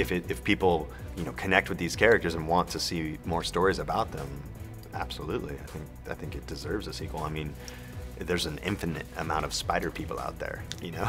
if people, you know, connect with these characters and want to see more stories about them, absolutely. I think it deserves a sequel. I mean, there's an infinite amount of spider people out there, you know?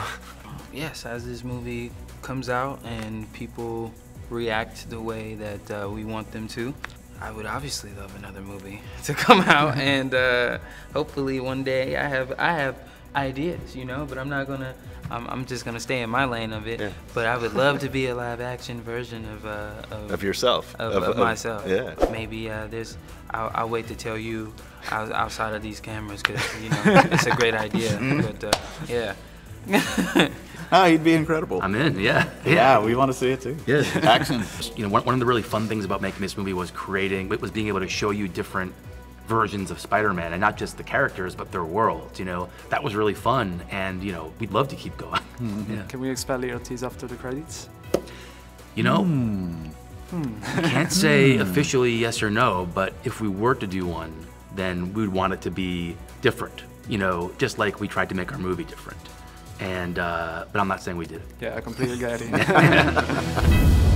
Yes, as this movie comes out and people react the way that we want them to, I would obviously love another movie to come out, and hopefully one day I have ideas, you know, but I'm not gonna, I'm just gonna stay in my lane of it. Yeah. But I would love to be a live action version of yourself, of myself. Yeah. Maybe there's, I'll wait to tell you outside of these cameras, because, you know, it's a great idea. But yeah. Oh, he'd be incredible. I'm in, yeah. Yeah, we want to see it too. Yeah. Action. You know, one of the really fun things about making this movie was being able to show you different versions of Spider-Man, and not just the characters, but their worlds, you know. That was really fun, and, you know, we'd love to keep going. Mm-hmm. Yeah. Can we expect later tease after the credits? You know, I can't say officially yes or no, but if we were to do one, then we'd want it to be different, you know, just like we tried to make our movie different. And, but I'm not saying we did it. Yeah, I completely get it.